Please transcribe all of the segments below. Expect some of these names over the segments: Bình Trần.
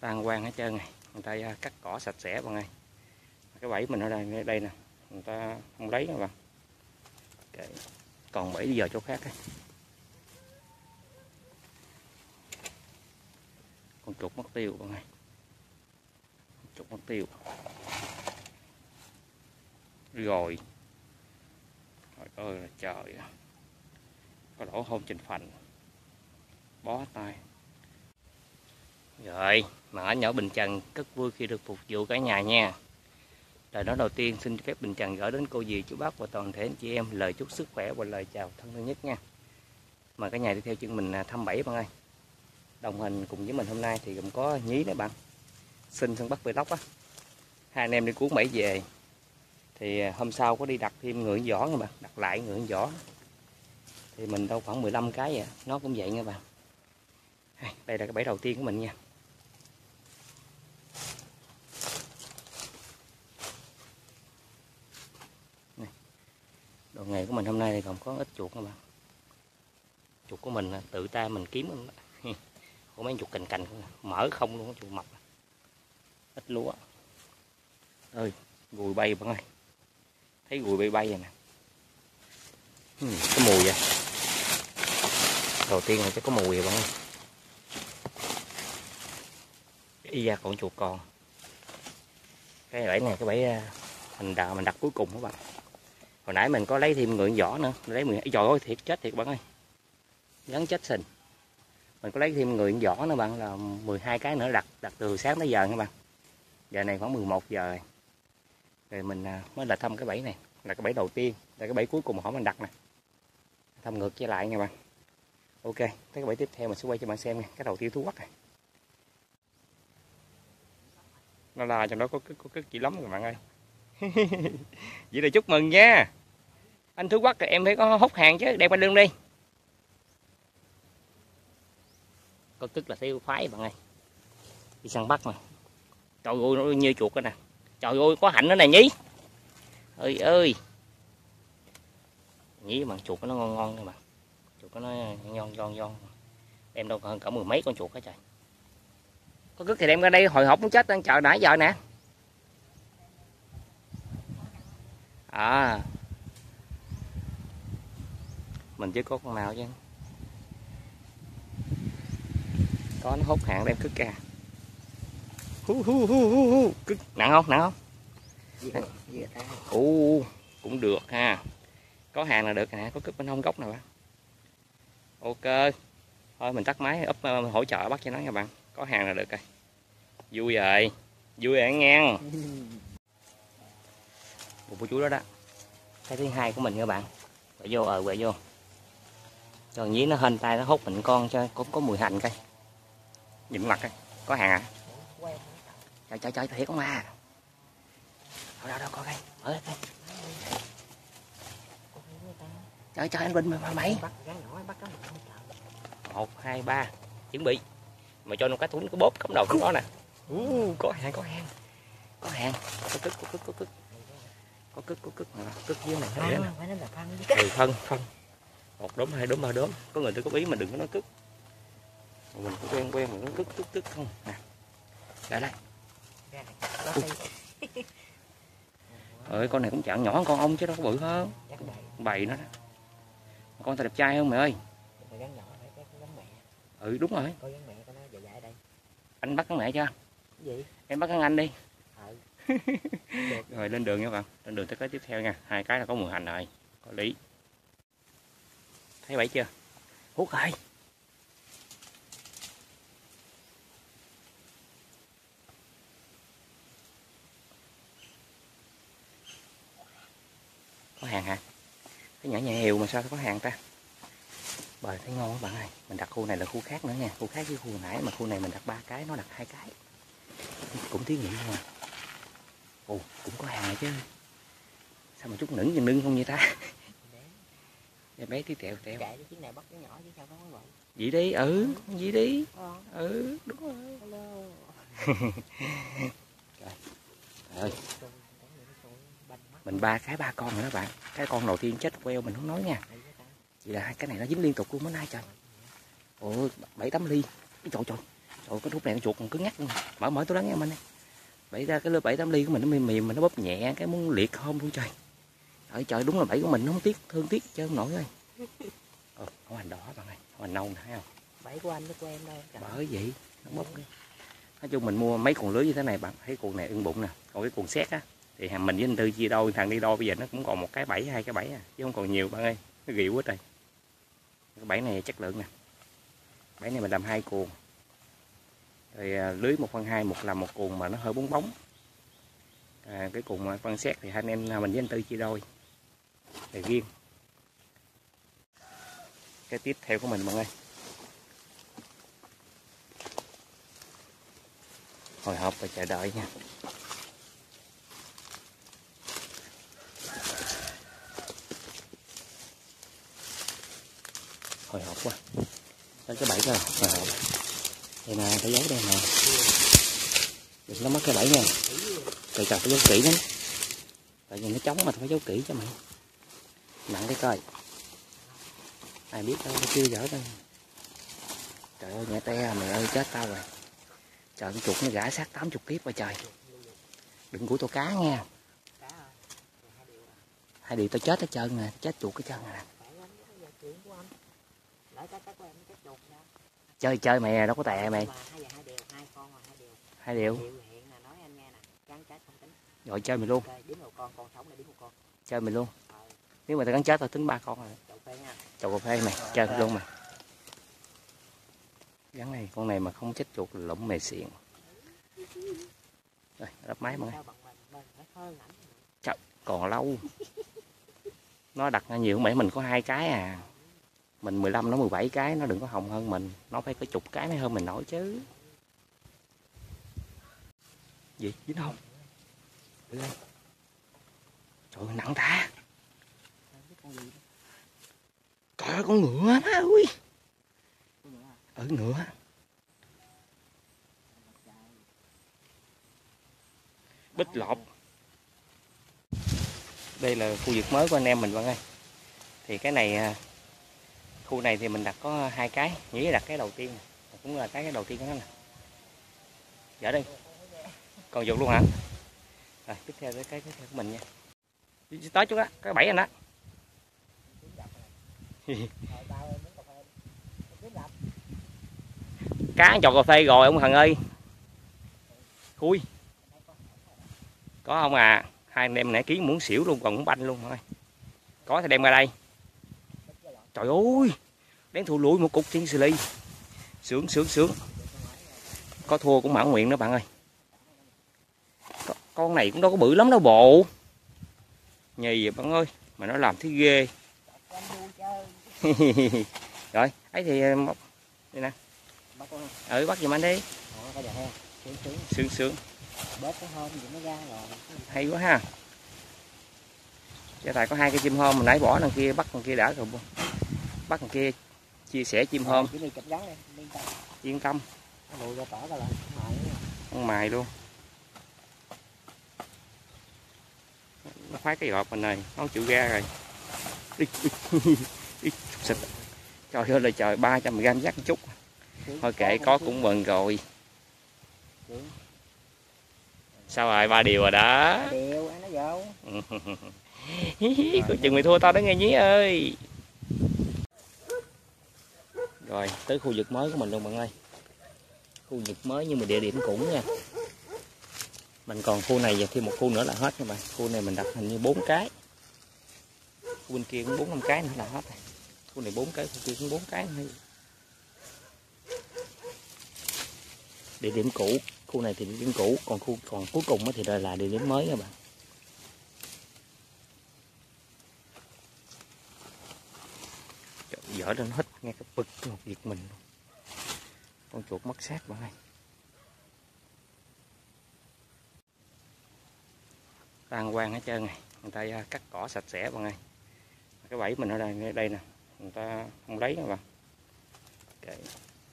tan quang hết trơn này, người ta cắt cỏ sạch sẽ bạn ơi. Cái bẫy mình ở đây nè, người ta không lấy các bạn. Okay. Còn bẫy bây giờ chỗ khác ấy. Con chuột mất tiêu bạn ơi, chuột mất tiêu rồi. Trời ơi là trời, có lỗ hôn trên phành bó tay rồi. Mã nhỏ Bình Trần rất vui khi được phục vụ cả nhà nha. Lời nói đầu tiên xin phép Bình Trần gửi đến cô dì chú bác và toàn thể anh chị em lời chúc sức khỏe và lời chào thân thương nhất nha. Mời cả nhà đi theo chân mình thăm bẫy bạn ơi. Đồng hành cùng với mình hôm nay thì gồm có Nhí nè bạn, Xin Săn Bắt Vlog á, hai anh em đi cuốn bẫy về. Thì hôm sau có đi đặt thêm ngựa giỏ nha bạn, đặt lại ngựa giỏ thì mình đâu khoảng 15 cái vậy, nó cũng vậy nha bạn. Đây là cái bẫy đầu tiên của mình nha. Đồ nghề của mình hôm nay thì còn có ít chuột các bạn. Chuột của mình tự ta mình kiếm, có mấy chuột cành cành mở không luôn, chuột mập, ít lúa. Ơi ruồi bay bạn ơi, thấy ruồi bay bay rồi nè, cái mùi vậy. Đầu tiên là chắc có mùi vậy bạn ơi. Y ra còn chuột còn. Cái bẫy này, cái bẫy mình đặt cuối cùng các bạn. Hồi nãy mình có lấy thêm ngựa vỏ nữa, mình lấy 10. Trời ơi thiệt, chết thiệt bạn ơi, rắn chết sình. Mình có lấy thêm ngựa vỏ nữa bạn, là 12 cái nữa, đặt từ sáng tới giờ nha bạn. Giờ này khoảng 11 giờ rồi. Rồi mình mới là thăm cái bẫy này, là cái bẫy đầu tiên, là cái bẫy cuối cùng hỏi mình đặt nè. Thăm ngược trở lại nha bạn. Ok, tới cái bẫy tiếp theo mình sẽ quay cho bạn xem nha, cái đầu tiêu thú quắc này. Nó la trong đó có chỉ lắm rồi bạn ơi. Vậy là chúc mừng nha. Anh thú quắc em phải có hốt hàng chứ, đem anh lưng đi. Có tức là thấy phái bạn ơi. Đi săn bắt mà. Trời ơi nó như chuột đó nè. Trời ơi có hạnh nữa nè Nhí. Ơi ơi. Nhí bằng chuột nó ngon ngon thôi mà. Chuột nó ngon. Em đâu còn cả mười mấy con chuột hết trời. Có cứt thì đem ra đây, hồi hộp muốn chết đang chờ nãy giờ nè. À. Mình chứ có con nào chứ. Có nó hốt hạng đem cứt ra. Cứt nặng không? Nặng không? Cũng được ha. Có hàng là được nè, có cứt bên hông gốc nào á. Ok. Thôi mình tắt máy úp hỗ trợ bắt cho nó nha bạn. Có hàng là được rồi. Vui rồi. Vui rồi nghe. Một chú đó đó. Cái thứ hai của mình nha bạn. Quẹ vô quẹ vô. Cho Nhí nó hên tay nó hút mình con cho có mùi hành coi. Nhìn mặt coi. Có hàng à? Trời trời trời thiệt không à. Đâu đâu coi coi. Mở lên coi. Trời trời anh Bình mà mày. 1 2 3 chuẩn bị. Mà cho nó cái thúng cái bóp cắm đầu xuống đó nè. Có hàng có hàng. Có hàng. Có cứt có cứt. Có cứt mà cứt dưới này nó nè. Phải là phân. 1 đốm 2 đốm 3 đốm. Có người tôi có ý mà đừng có nói cứt. Mình cũng quen mà nó cứt không nè. Lại đây. Ơi con này cũng chẳng nhỏ hơn con ông chứ đâu có bự hơn. Bầy nó đó. Con ta đẹp trai không mày ơi? Ừ đúng rồi. Anh bắt con mẹ chưa? Em bắt con anh đi. Rồi lên đường nha bạn. Lên đường tới cái tiếp theo nha. 2 cái là có mùi hành rồi. Có lý. Thấy bẫy chưa? Hút rồi. Có hàng hả? Cái nhỏ nhà hều mà sao có hàng ta? Bời thấy ngon các bạn ơi. Mình đặt khu này là khu khác nữa nha. Khu khác với khu nãy mà khu này mình đặt 3 cái, nó đặt 2 cái. Cũng thí nghiệm thôi mà. Ồ, cũng có hàng chứ. Sao mà chút nửng nưng không vậy ta? Em bé tí tẹo tẹo. Chạy cái chiếc này bắt cái nhỏ chứ sao nó không bận. Vậy đi, vậy đi. Ừ, đúng rồi. Hello. Trời ơi. Mình 3 cái 3 con rồi đó bạn. Cái con đầu tiên chết queo mình không nói nha. Vậy là 2 cái này nó dính liên tục luôn mới nay trời. Ôi 7-8 ly. Trời trời Ôi cái thuốc này nó chuột còn cứng ngắt luôn. Mở tôi đắng nha anh. Bẫy ra cái lưỡi 7-8 ly của mình nó mềm mà nó bóp nhẹ cái muốn liệt hôm luôn trời. Ở trời đúng là bẫy của mình nó không tiếc, thương tiếc chơi không nổi rồi. Ồ, không hành đỏ bạn ơi, không hành nâu nè, thấy không? Bẫy của anh với của em đâu. Bởi vậy, nó bóp cái. Nói chung mình mua mấy cuộn lưới như thế này bạn thấy cuộn này ưng bụng nè. Còn cái cuộn xét á thì mình với anh Tư chia đôi, thằng đi đôi bây giờ nó cũng còn một cái bẫy, hai cái bẫy à, chứ không còn nhiều bạn ơi, nó ghịu hết rồi. Cái bẫy này chất lượng nè. Bẫy này mình làm hai cuộn. Rồi lưới 1/2 một làm một cuộn mà nó hơi bóng bóng. À, cái cuộn phân xét thì hai anh em mình với anh Tư chia đôi. Để riêng. Cái tiếp theo của mình mọi người. Hồi hộp và chờ đợi nha. Hồi hộp quá. Tới cái bẫy rồi, hồi hộp. Đây nè, phải giấu đây nè. Đừng nó mất cái bẫy nha. Trời trời phải giấu kỹ lắm. Tại vì nó trống mà phải giấu kỹ cho mày. Nặng cái coi. Ai biết đâu, nó chưa dở đâu. Trời ơi nhẹ te, mày ơi chết tao rồi. Trời con chuột nó gã sát 80 kiếp rồi trời. Đừng của tôi cá nha. Hai điều tao chết hết trơn nè, chết chuột cái trơn nè. Chơi chơi mày đâu có tè mày. Hai điều. Rồi chơi mày luôn. Chơi mày luôn. Nếu mà tao cắn chết tao tính 3 con rồi. Chậu cà phê mày, chơi mày luôn mày. Gắn này, con này mà không chết chuột là lụm mày xịn. Rồi, đắp máy mọi người. Trời, còn lâu. Nó đặt nhiều mẹ mình có 2 cái à. Mình 15 nó 17 cái, nó đừng có hồng hơn mình. Nó phải có chục cái mới hơn mình nổi chứ. Gì, dính không? Đưa đây. Trời ơi, nặng ta. Trời ơi, con ngựa má ơi. Ở nữa bích lọc. Đây là khu vực mới của anh em mình bạn ơi. Thì cái này, khu này thì mình đặt có 2 cái, nghĩ đặt cái đầu tiên cũng là cái đầu tiên của nó nè. Dở đi còn dục luôn hả? Rồi tiếp theo tới cái tiếp theo của mình nha. Tới chú đó cái bẫy anh đó. Cá trò cà phê rồi ông Hằng ơi. Khui. Có không à. Hai anh em nãy kiến muốn xỉu luôn còn muốn banh luôn thôi. Có thì đem ra đây. Trời ơi. Đến thua lũi một cục trên xử lý. Sướng sướng sướng. Có thua cũng mãn nguyện đó bạn ơi. Con này cũng đâu có bự lắm đâu bộ. Nhì vậy bạn ơi. Mà nó làm thấy ghê. Rồi ấy thì đây nè. Ừ bắt giùm anh đi. Sướng sướng. Hay quá ha. Gia tài có 2 cái chim hôm, mình nãy bỏ đằng kia bắt đằng kia đã rồi. Bắt đằng kia chia sẻ chim hôm. Yên tâm. Con mài luôn. Nó khoái cái gọt mình này, nó chịu ra rồi. Trời ơi là trời, 300g dắt một chút. Thôi kệ có cũng mừng rồi. Sao rồi, 3 điều rồi đó. 3 điều, ăn nó vô. Cô chừng mày thua tao đó nghe nhí ơi. Rồi, tới khu vực mới của mình luôn bạn ơi. Khu vực mới nhưng mà địa điểm cũng nha. Mình còn khu này và thêm một khu nữa là hết nha bạn. Khu này mình đặt hình như 4 cái. Khu bên kia cũng 4-5 cái nữa là hết rồi. Khu này 4 cái, khu kia cũng 4 cái nữa. Địa điểm cũ, khu này thì địa điểm cũ, còn khu còn cuối cùng thì là địa điểm mới các bạn. Dở lên hết nghe cái bực một việc mình. Con chuột mất xác bạn ơi. Tan quang hết trơn này, người ta cắt cỏ sạch sẽ bạn ơi. Cái bẫy mình ở đây nè, người ta không lấy các bạn.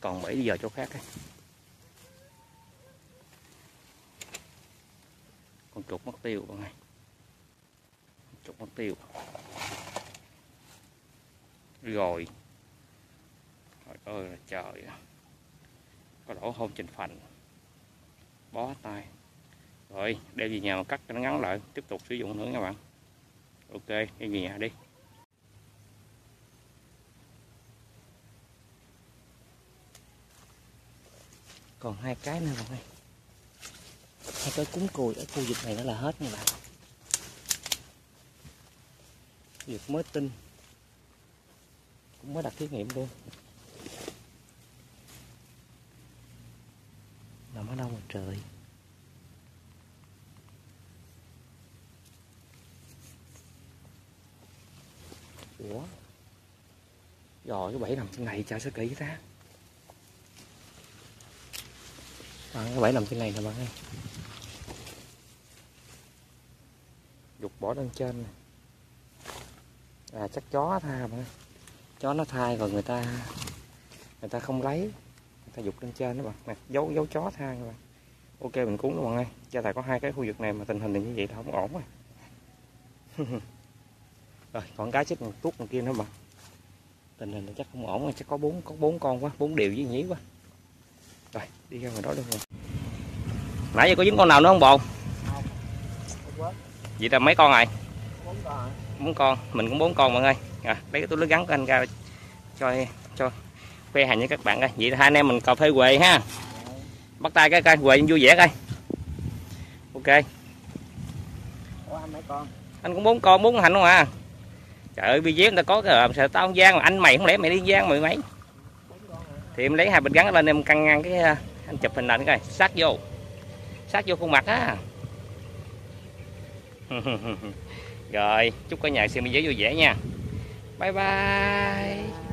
Còn bẫy giờ chỗ khác ấy. Con chuột mất tiêu bạn ơi. Chuột mất tiêu. Rồi. Trời ơi là trời. có lỗ hôn trên phành, bó tay. Rồi đem về nhà mà cắt cho nó ngắn lại, tiếp tục sử dụng nữa các bạn. Ok, đi về nhà đi. Còn hai cái nữa rồi, hai cái cúng cùi ở khu vực này nó là hết nha bạn. Khu vực mới tinh cũng mới đặt thí nghiệm luôn. Nằm ở đâu mà trời. Ủa, rồi cái bẫy nằm trên này chả sẽ kỹ ta. Bạn, cái bẫy nằm trên này nè bạn ơi. Dục bỏ lên trên này. À chắc chó tha bạn ơi. Chó nó thai rồi người ta không lấy, người ta dục lên trên đó bạn. Nè, dấu chó tha các bạn. Ok mình cuốn các bạn ơi. Cha thầy có hai cái khu vực này mà tình hình như vậy là không ổn rồi. Rồi còn cái chết một tuốt một kia nữa bạn. Tình hình là chắc không ổn rồi, chắc có bốn con quá, 4 điều với nhí quá. Rồi đi ra ngoài đó được rồi. Nãy giờ có dính con nào nữa không bồ? Không. Vậy là mấy con rồi? 4 con. 4 con, mình cũng 4 con bạn ơi. À, lấy cái túi lưới gắn của anh ra cho khoe hành với các bạn coi. Vậy là hai anh em mình cà phê quê ha. Bắt tay cái coi, quê vui vẻ coi. Ok. Ủa, anh mấy con? Anh cũng 4 con, 4 hành không à. Trời ơi BG người ta có cái sợ tao không gian mà anh mày không lẽ mày đi gian mày mấy. Thì em lấy hai bịch gắn lên em căng ngang cái anh chụp hình ảnh coi, sát vô khuôn mặt á. Rồi, chúc cả nhà xem BG vui vẻ nha. Bye bye.